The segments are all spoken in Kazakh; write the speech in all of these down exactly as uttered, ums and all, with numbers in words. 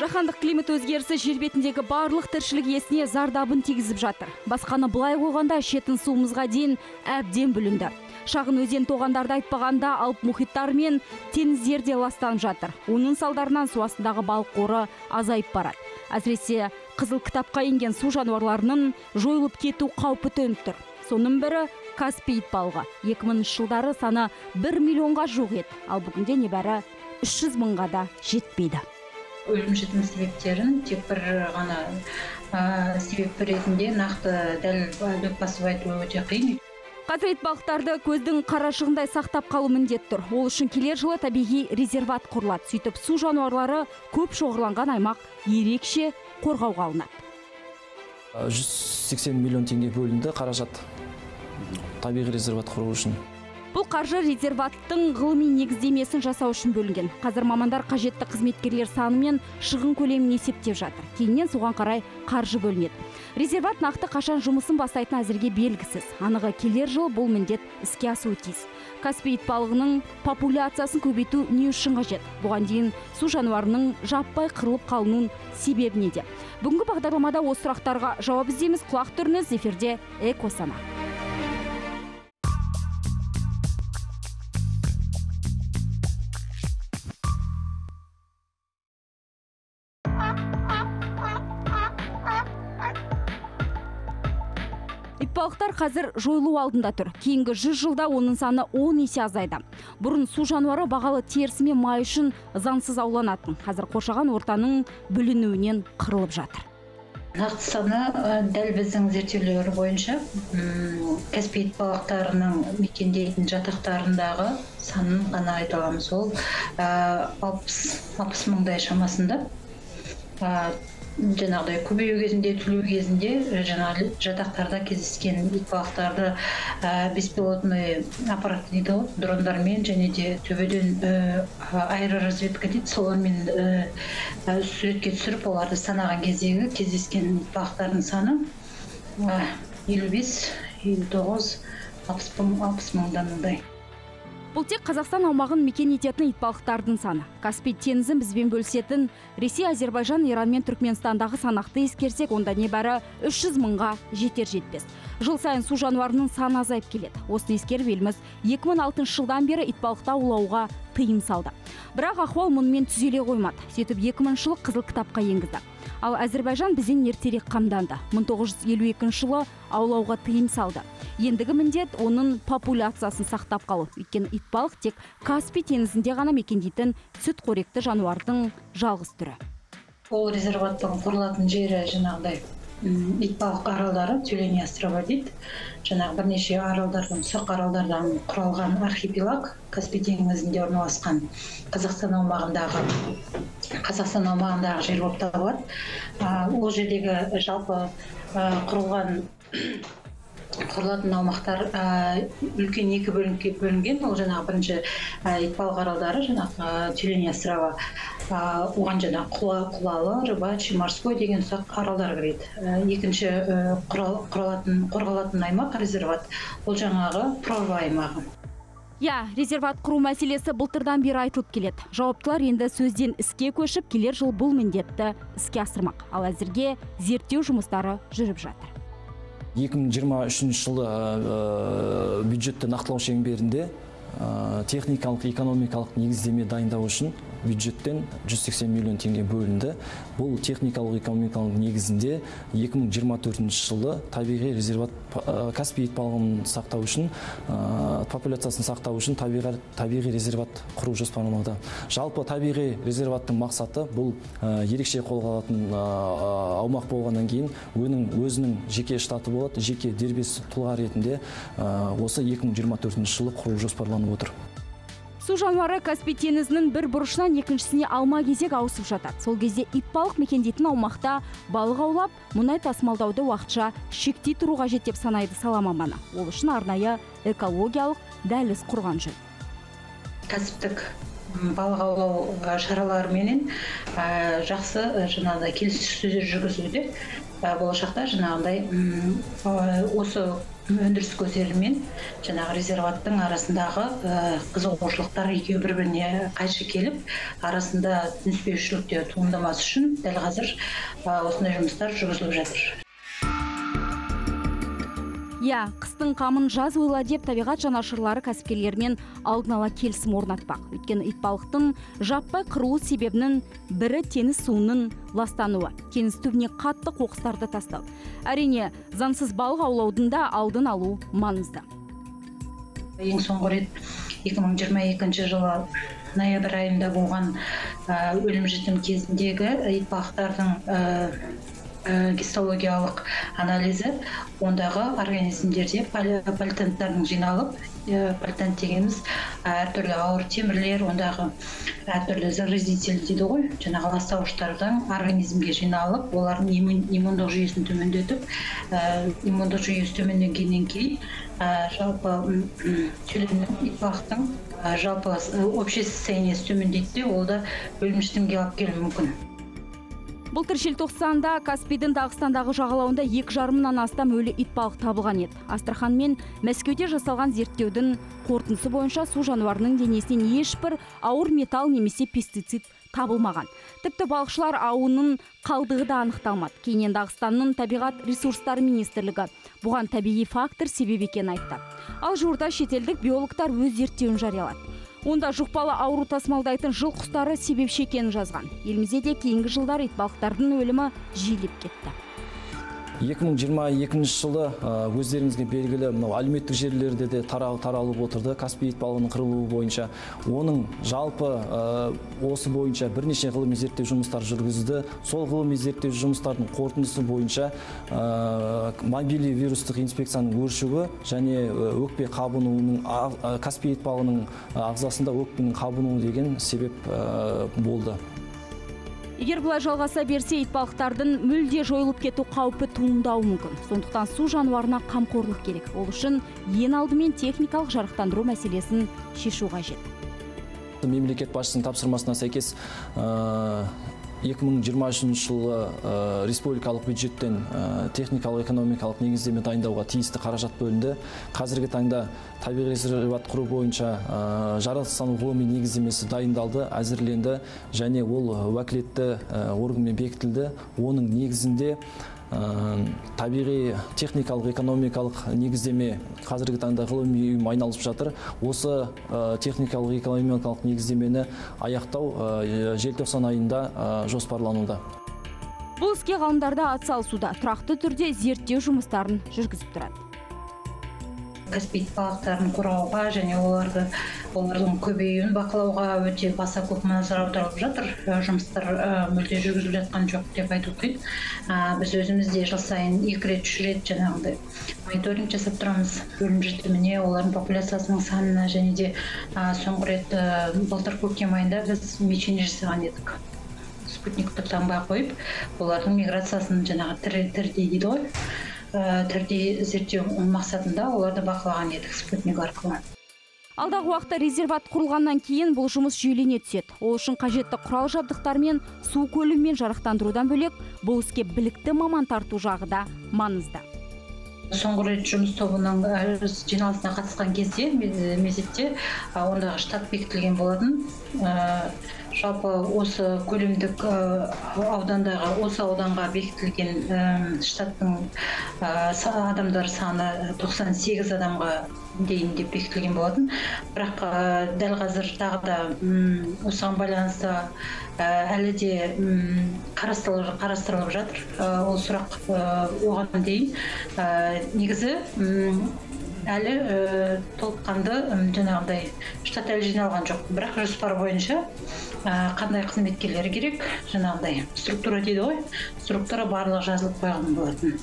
Жаһандық климат өзгерісі жер бетіндегі барлық тіршілік иесіне зардабын тигізіп жатыр. Басқаны былай қойғанда ішетін суымызға дейін әбден бүлінді. Шағын өзен тоғандарды айтпағанда алып мұхиттар мен теңіздер де ластанып жатыр. Оның салдарынан су астындағы балық қоры азайып барады. Әсіресе Қызыл Кітапқа енген су жануарларының жойылып кету қаупі төніп тұр. Соның бірі Каспий итбалығы. екі мыңыншы жылдары саны бір миллионға жоқ еді, ал бүгінде небәрі үш жүз мыңға да жетпейді. Өлім жітім себептерін тек бір ғана себеп ретінде нақты дәлелдеп басып айту өте қиын. Қазір итбалықтарды көздің қарашығындай сақтап қалу міндет тұр. Ол үшін келер жылы табиғи резерват құрылады. Сөйтіп су жануарлары көп шоғырланған аймақ ерекше қорғауға алынады. жүз сексен миллион теңге бөлінді қаражат табиғи резерват құру үшін. Бұл қаржы резерваттың ғылыми негіздемесін жасау үшін бөлінген. Қазір мамандар қажетті қызметкерлер санымен шығын көлемін есептеп жатыр. Кейіннен соған қарай қаржы бөлінеді. Резерват нақты қашан жұмысын бастайтын әзірге белгісіз. Анығы келер жыл бұл міндет іске асуы тиіс. Каспий итбалығының популяциясын көбейту не үшін қажет? Бұған дейін су жануарының жаппай қырылып қалуының себебі неде? Бүгінгі бағдарламада осы сұрақтарға жауап іздейміз. Құлақ түріңіз, эфирде Экосана. Итбалықтар қазір жойылу алдында тұр. Кейінгі жүз жылда оның саны он есе азайды. Бұрын су жануары бағалы терісі мен май үшін заңсыз ауланатын. Қазір қоршаған ортаның бүлінуінен қырылып жатыр. Нақты саны дәл біздің зерттеулері бойынша Каспий итбалықтарының мекендейтін жатақтарындағы санын ғана айта аламыз. Ол алпыс мыңдай шамасында. Жаңағыдай көбею кезінде, түлеу кезінде жатақтарда кездескен итбалықтарды беспилотный аппарат дейді ғой, дрондармен және де төбеден аэроразведка дейді, солармен суретке түсіріп оларды санаған кездегі кездескен итбалықтардың саны елу бес, елу тоғыз, алпыс мыңдай. Бұл тек Қазақстан аумағын мекен ететін итбалықтардың саны. Каспий теңізін бізбен бөлісетін Ресей, Азербайжан, Иран мен Түркменстандағы санақты ескерсек, онда небәрі үш жүз мыңға жетер-жетпес. Жыл сайын су жануарының саны азайып келеді. Осыны ескеріп еліміз екі мың алтыншы жылдан бері итбалықты аулауға тыйым салды. Бірақ ахуал мұнымен түзеле қоймады. Сөйтіп екі мыңыншы жылы Қызыл Кітапқа енгізді. Ал Әзербайжан бізден ертерек қамданды. мың тоғыз жүз елу екінші жылы аулауға тыйым салды. Ендігі міндет оның популяциясын сақтап қалу. Өйткені итбалық тек Каспий теңізінде ғана мекендейтін сүтқоректі жануардың жалғыз түрі. Ол резерваттың құрылатын жері жаңағыдай итбалық аралдары, тюлени острова дейді. Жаңағы бірнеше аралдардан, сырқ аралдардан құралған архипелаг Каспий теңізінде орналасқан Қазақстан аумағындағы Қазақстан аумағындағы жер болып табылады. Ол жердегі жалпы құрылған құрылатын аумақтар үлкен екі бөлікке бөлінген. Ол жаңағы бірінші итбалық аралдары, жаңағы тюлени острова, оған жаңағы құлалы, рыбачий, морской деген ұсақ аралдар кіреді. Екінші қорғалатын аймақ резерват, ол жаңағы прорва аймағы. Я, резерват құру мәселесі былтырдан бері айтылып келеді. Жауаптылар енді сөзден іске көшіп, келер жыл бұл міндетті іске асырмақ. Ал әзірге зерттеу жұмыстары жүріп жатыр. екі мың жиырма үшінші жылы бюджетті нақтылау шеңберінде техникалық, экономикалық негіздеме дайындау үшін бюджеттен жүз сексен миллион теңге бөлінді. Бұл техникалық, экономикалық негізінде екі мың жиырма төртінші жылы табиғи резерват Каспий итбалығын сақтау үшін, популяциясын сақтау үшін табиғи резерват құру жоспарлануда. Жалпы табиғи резерваттың мақсаты бұл ерекше қолданылатын аумақ болғаннан кейін өзінің жеке штаты болады, жеке дербес тұлға ретінде осы екі мың жиырма төртінші жылы құру жоспарланып отыр. Су жануары Каспий теңізінің бір бұрышынан екіншісіне алма кезек ауысып жатады. Сол кезде итбалық мекендейтін аумақта балық аулап, мұнай тасымалдауды уақытша шектей тұру қажет деп санайды сала маманы. Ол үшін арнайы экологиялық дәліз құрған жөн. Кәсіптік балық аулау шараларыменен жақсы келіссөздер жүргізілуде. Болашақта жаңағындай осы өндіріс көздерімен жаңағы резерваттың арасындағы қызығушылықтар екеуі бір-біріне қайшы келіп, арасында түспеушілік те туындамас үшін дәл қазір осындай жұмыстар жүргізіліп жатыр. Иә, қыстың қамын жаз ойла деп табиғат жанашырлары кәсіпкерлермен алдын ала келісім орнатпақ. Өйткені итбалықтың жаппай қырылу себебінің бірі теңіз суының ластануы, теңіз түбіне қатты қоқыстарды тастау. Әрине, заңсыз балық аулаудың да алдын алу маңызды. Ең соңғы рет екі мың жиырма екінші жылы ноябрь айында болған өлім-жітім кезіндегі итбалықтардың гистологиялық анализі, ондағы организмдерде политенттардың жиналып, политент дегеніміз әртүрлі ауыр темірлер, ондағы әртүрлі заразитель дейді ғой, жаңағы ластауыштардан организмге жиналып, олардың иммундық жүйесін төмендетіп, иммундық жүйесі төмендегеннен кейін жалпы сөйлемнің итбалықтың жалпы общий состояниесі төмендетсе, ол да өлім-жітімге алып келуі мүмкін. Былтыр желтоқсанда Каспийдің Дағыстандағы жағалауында екі жарымнан астам өлі итбалық табылған еді. Астрахан мен Мәскеуде жасалған зерттеудің қорытындысы бойынша су жануарының денесінен ешбір ауыр металл немесе пестицид табылмаған. Тіпті балықшылар ауының қалдығы да анықталмады. Кейіннен Дағыстанның табиғат ресурстары министрлігі бұған табиғи фактор себеп екенін айтты. Ал жуырда шетелдік биологтар өз зерттеуін жариялады. Онда жұқпалы ауру тасымалдайтын жыл құстары себепші екенін жазған. Елімізде де кейінгі жылдар итбалықтардың өлімі жиілеп кетті. екі мың жиырма екінші жылы өздеріңізге белгілі әлеуметтік жерлерде де таралып отырды. Каспий итбалығының қырылуы бойынша. Оның жалпы осы бойынша бірнеше ғылыми зерттеу жұмыстар жүргізді. Сол ғылыми зерттеу жұмыстардың қорытындысы бойынша мобильді вирустық инфекцияның өршуі және өкпе қабынуының, Каспий итбалығының ағзасында өкпенің қабынуы деген себеп болды. Егер бұлай жалғаса берсе, итбалықтардың мүлде жойылып кету қаупі туындауы мүмкін. Сондықтан су жануарына қамқорлық керек. Ол үшін ең алдымен техникалық жарықтандыру мәселесін шешу қажет. Мемлекет басшысының тапсырмасына сәйкес екі мың жиырма үшінші жылы республикалық бюджеттен техникалық экономикалық негіздеме дайындауға тиісті қаражат бөлінді. Қазіргі таңда табиғи резерват құру бойынша жаратылыстану ғылыми негіздемесі дайындалды, әзірленді және ол уәкілетті органмен бекітілді. Оның негізінде табиғи техникалық экономикалық негіздеме қазіргі таңда ғылыми ұйым айналысып жатыр. Осы техникалық экономикалық негіздемені аяқтау желтоқсан айында жоспарлануда. Бұл іске ғалымдарда атсалысуда, тұрақты түрде зерттеу жұмыстарын жүргізіп тұрады. Каспий итбалықтарын қорғауға және оларды олардың көбеюін бақылауға өте баса көп назар аударылып жатыр. Жұмыстар мүлде жүргізіліп жатқан жоқ деп айту қиын. Біз өзімізде жыл сайын екі рет, үш рет жаңағыдай мониторинг жасап тұрамыз. Өлім-жітіміне, олардың популяциясының санына және де соңғы рет былтыр көктем айында біз мечене жасаған едік. Спутниктік таңба қойып, олардың миграциясын жаңағы тірдей дейді ғой, түрде зерттеу мақсатында оларды бақылаған едік спутник арқылы. Алдағы уақытта резерват құрылғаннан кейін бұл жұмыс жүйелене түседі. Ол үшін қажетті құрал жабдықтармен, су көлемімен жарықтандырудан бөлек, бұл іске білікті маман тарту жағы да маңызды. Соңғы рет жұмыс тобының жиналысына қатысқан кезде, мезетте, ондағы штат бекітілген болатын. Жалпы осы көлемдік аудандағы, осы ауданға бекітілген штаттың адамдар саны тоқсан сегіз адамға дейін деп бекітілген болатын. Бірақ дәл қазір тағы да осыған байланысты әлі де қарастырылып жатыр. Ол сұрақ оған дейін. Негізі әлі толыққанды жаңағыдай штат әлі жиналған жоқ. Бірақ жоспар бойынша қандай қызметкерлер керек, жаңағыдай структура дейді ғой, структура барлығы жазылып қойған болатын.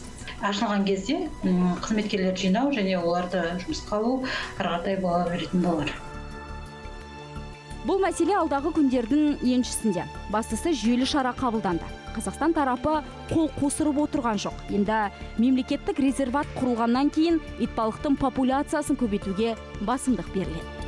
Ашылған кезде қызметкерлер жинау және оларды жұмысқа алу қарағатай бола беретін болар. Бұл мәселе алдағы күндердің еншісінде. Бастысы жүйелі шара қабылданды. Қазақстан тарапы қол қосырып отырған жоқ. Енді мемлекеттік резерват құрылғаннан кейін итбалықтың популяциясын көбейтуге басымдық беріледі.